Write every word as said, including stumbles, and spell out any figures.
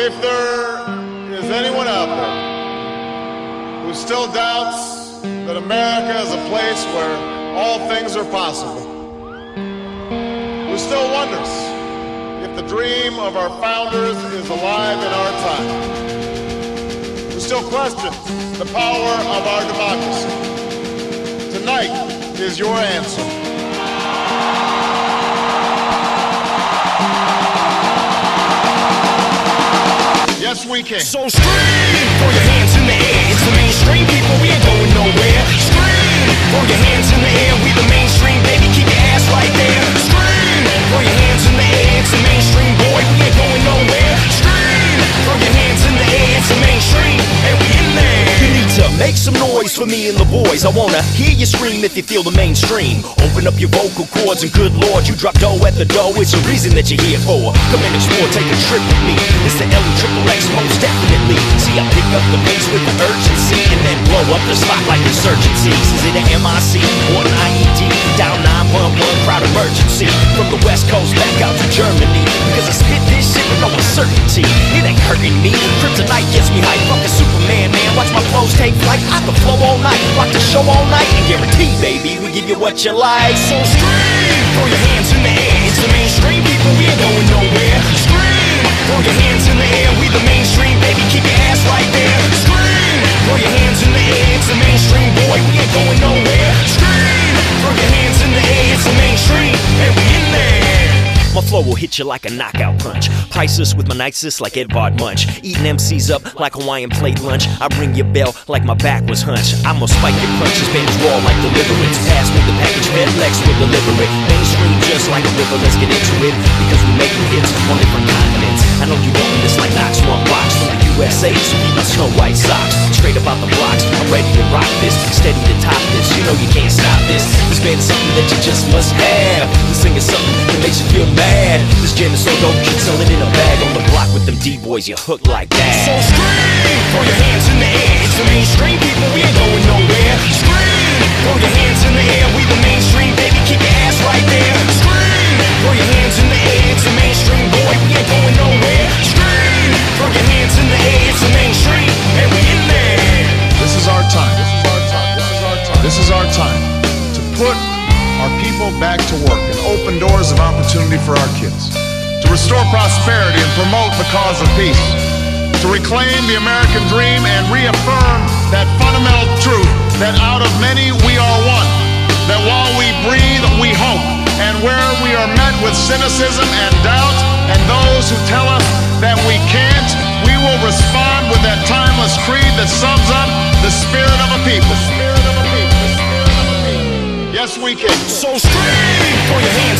If there is anyone out there who still doubts that America is a place where all things are possible, who still wonders if the dream of our founders is alive in our time, who still questions the power of our democracy, tonight is your answer. Yes, we can. So scream, throw your hands in the air. It's the mainstream, people, we ain't going nowhere. Scream, throw your hands in the air. We the mainstream, baby, keep your ass right there. Scream, throw your hands in the air. It's the mainstream, boy, we ain't going nowhere. Scream, throw your hands in the air. It's the mainstream, and we in there. You need to make some noise for me and the boys. I wanna hear you scream if you feel the mainstream. Open up your vocal cords and good lord, you drop dough at the door. It's a reason that you're here for. Come and explore, take a trip with me. It's the L triple X, most definitely. See, I pick up the pace with the urgency and then blow up the spot like insurgencies. Is it an M I C or an I E D? Down nine one one, crowd emergency. From the west coast back out to Germany, because I spit this shit with no uncertainty. It ain't hurting me, kryptonite gets me hype. Fucking Superman, man, watch my clothes take flight. I can flow all night, rock the show all night, and guarantee, baby, we give you what you like. So scream, throw your hands in the air. It's the mainstream, people, we ain't going nowhere. Scream, throw your hands in the air. We the mainstream, baby, keep your ass right there. Scream, throw your hands in the air. It's the mainstream, boy, we ain't going nowhere. Scream, throw your hands in the air. It's the mainstream, and we in there. My flow will hit you like a knockout punch. Priceless with my nicest like Edvard Munch. Eating M Cs up like Hawaiian plate lunch. I ring your bell like my back was hunched. I'ma spike your punches, bend raw like deliverance. Pass with the package, FedEx will deliver it. Mainstream just like a river, let's get into it. Because we making hits on different continents. I know you want this like Knox one box. From the U S A to be my snow white socks. Straight up out the blocks, I'm ready to rock this. Steady to top this, you know you can't stop this. This band is something that you just must have. This thing is something that makes you feel mad. This jam is so dope, keep selling in a bag. On the block with them D-boys, you hook like that. So scream, throw your hands in the air. It's the mainstream, people, we ain't going nowhere. Scream, throw your hands in the air. We the mainstream, baby, keep your ass right there. Scream, throw your hands in the air. It's the mainstream, boy, we ain't going nowhere. Scream, throw your hands in the air. It's the mainstream, and we in there. This is our time. This is our time. This is our time. This is our time to put our people back to work and open doors of opportunity for our kids, to restore prosperity and promote the cause of peace, to reclaim the American dream and reaffirm that fundamental truth that out of many we are one, that while we breathe, we hope, and where we are met with cynicism and doubt, and those who tell us that we can't, we will respond with that timeless creed that sums up the spirit of a people. Yes, we can. So scream, throw your hands.